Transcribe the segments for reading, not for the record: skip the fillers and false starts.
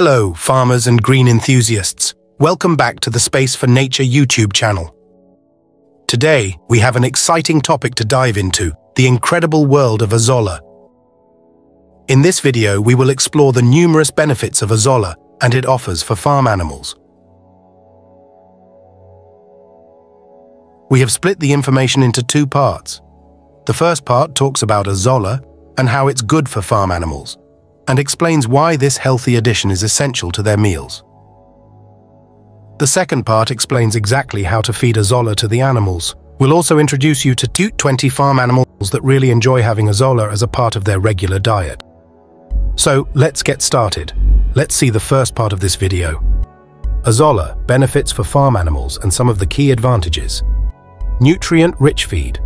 Hello, farmers and green enthusiasts. Welcome back to the Space for Nature YouTube channel. Today, we have an exciting topic to dive into, the incredible world of Azolla. In this video, we will explore the numerous benefits of Azolla and it offers for farm animals. We have split the information into two parts. The first part talks about Azolla and how it's good for farm animals, and explains why this healthy addition is essential to their meals. The second part explains exactly how to feed Azolla to the animals. We'll also introduce you to 20 farm animals that really enjoy having Azolla as a part of their regular diet. So let's get started. Let's see the first part of this video. Azolla benefits for farm animals and some of the key advantages. Nutrient-rich feed.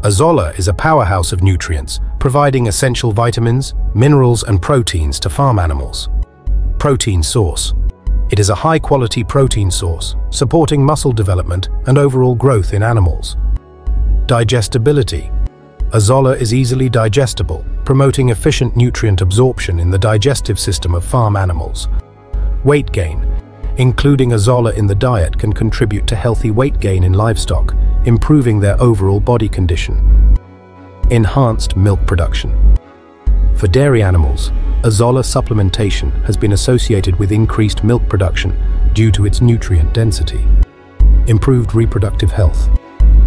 Azolla is a powerhouse of nutrients, providing essential vitamins, minerals and proteins to farm animals. Protein source. It is a high-quality protein source, supporting muscle development and overall growth in animals. Digestibility. Azolla is easily digestible, promoting efficient nutrient absorption in the digestive system of farm animals. Weight gain. Including Azolla in the diet can contribute to healthy weight gain in livestock, improving their overall body condition. Enhanced milk production. For dairy animals, Azolla supplementation has been associated with increased milk production due to its nutrient density. Improved reproductive health.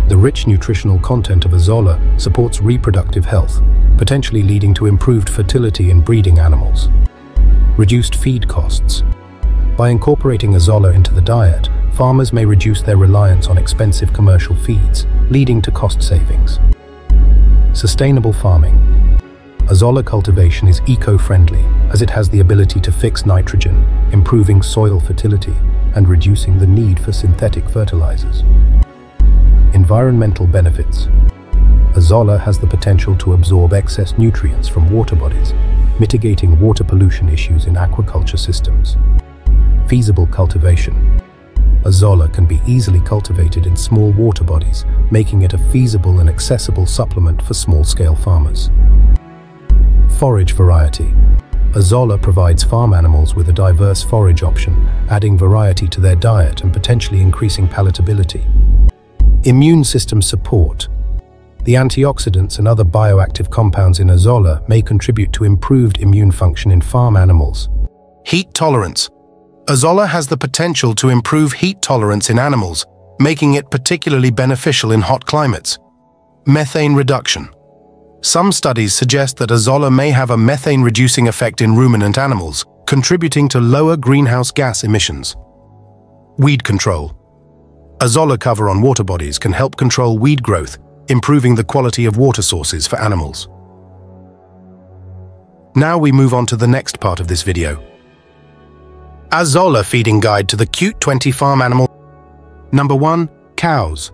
The rich nutritional content of Azolla supports reproductive health, potentially leading to improved fertility in breeding animals. Reduced feed costs. By incorporating Azolla into the diet, farmers may reduce their reliance on expensive commercial feeds, leading to cost savings. Sustainable farming. Azolla cultivation is eco-friendly, as it has the ability to fix nitrogen, improving soil fertility, and reducing the need for synthetic fertilizers. Environmental benefits. Azolla has the potential to absorb excess nutrients from water bodies, mitigating water pollution issues in aquaculture systems. Feasible cultivation. Azolla can be easily cultivated in small water bodies, making it a feasible and accessible supplement for small-scale farmers. Forage variety. Azolla provides farm animals with a diverse forage option, adding variety to their diet and potentially increasing palatability. Immune system support. The antioxidants and other bioactive compounds in Azolla may contribute to improved immune function in farm animals. Heat tolerance. Azolla has the potential to improve heat tolerance in animals, making it particularly beneficial in hot climates. Methane reduction. Some studies suggest that Azolla may have a methane-reducing effect in ruminant animals, contributing to lower greenhouse gas emissions. Weed control. Azolla cover on water bodies can help control weed growth, improving the quality of water sources for animals. Now we move on to the next part of this video. Azolla feeding guide to the 20 farm animal. Number 1. Cows.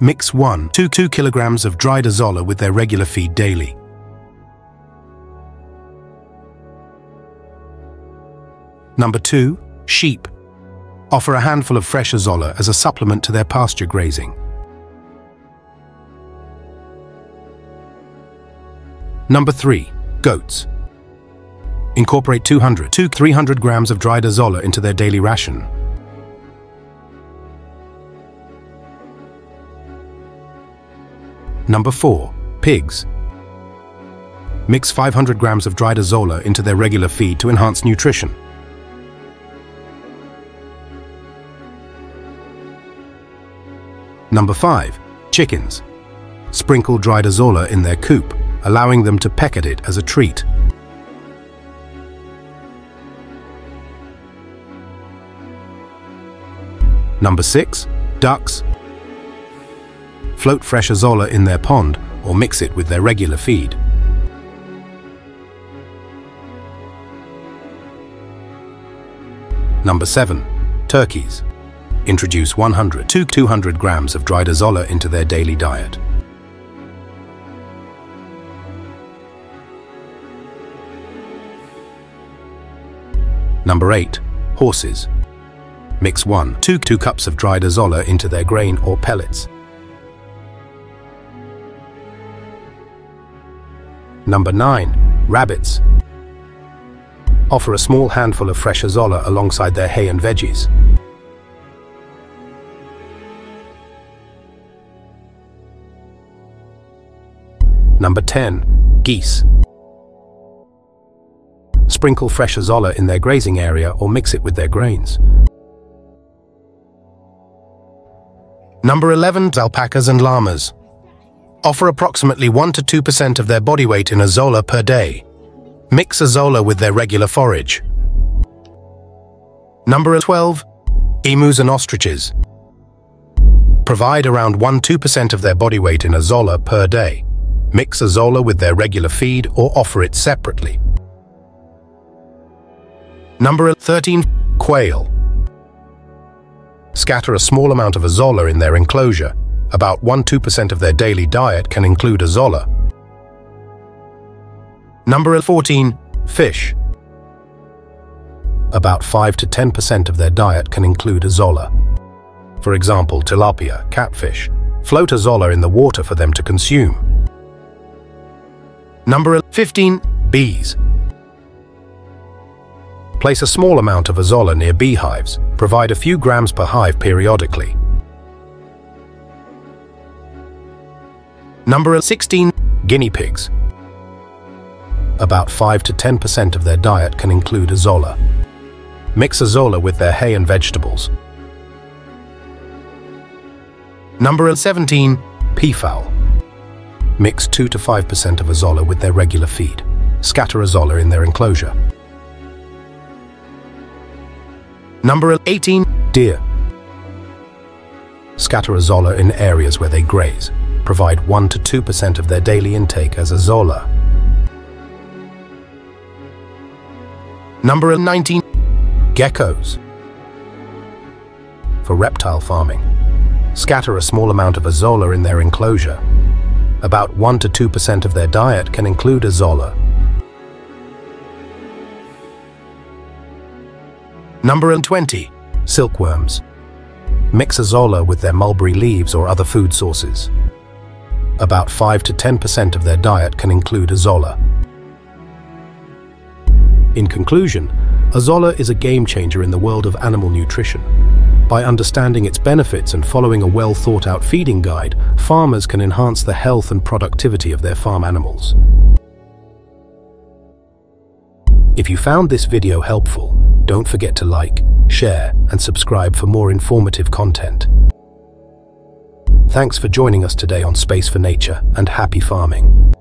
Mix 1 to 2 kilograms of dried Azolla with their regular feed daily. Number 2. Sheep. Offer a handful of fresh Azolla as a supplement to their pasture grazing. Number 3. Goats. Incorporate 200 to 300 grams of dried Azolla into their daily ration. Number 4. Pigs. Mix 500 grams of dried Azolla into their regular feed to enhance nutrition. Number 5. Chickens. Sprinkle dried Azolla in their coop, allowing them to peck at it as a treat. Number 6. Ducks. Float fresh Azolla in their pond or mix it with their regular feed. Number 7. Turkeys. Introduce 100 to 200 grams of dried Azolla into their daily diet. Number 8. Horses. Mix 1 to 2 cups of dried Azolla into their grain or pellets. Number 9. Rabbits. offer a small handful of fresh azolla alongside their hay and veggies. Number 10. Geese. Sprinkle fresh azolla in their grazing area or mix it with their grains. Number 11. Alpacas and llamas. Offer approximately 1 to 2% of their body weight in azolla per day. Mix azolla with their regular forage. Number 12. Emus and ostriches. Provide around 1–2% of their body weight in azolla per day. Mix azolla with their regular feed or offer it separately. Number 13. Quail. Scatter a small amount of azolla in their enclosure. About 1–2% of their daily diet can include azolla. Number 14. Fish. About 5 to 10% of their diet can include azolla. For example, tilapia, catfish. Float azolla in the water for them to consume. Number 15. Bees. Place a small amount of azolla near beehives. Provide a few grams per hive periodically. Number 16. Guinea pigs. About 5 to 10% of their diet can include azolla. Mix azolla with their hay and vegetables. Number 17. Peafowl. Mix 2 to 5% of azolla with their regular feed. Scatter azolla in their enclosure. Number 18. Deer. Scatter azolla in areas where they graze. Provide 1 to 2% of their daily intake as azolla. Number 19. Geckos. For reptile farming, scatter a small amount of azolla in their enclosure. About 1 to 2% of their diet can include azolla. Number 20. Silkworms. Mix azolla with their mulberry leaves or other food sources. About 5 to 10% of their diet can include azolla. In conclusion, azolla is a game changer in the world of animal nutrition. By understanding its benefits and following a well-thought-out feeding guide, farmers can enhance the health and productivity of their farm animals. If you found this video helpful, don't forget to like, share, and subscribe for more informative content. Thanks for joining us today on Space for Nature, and happy farming.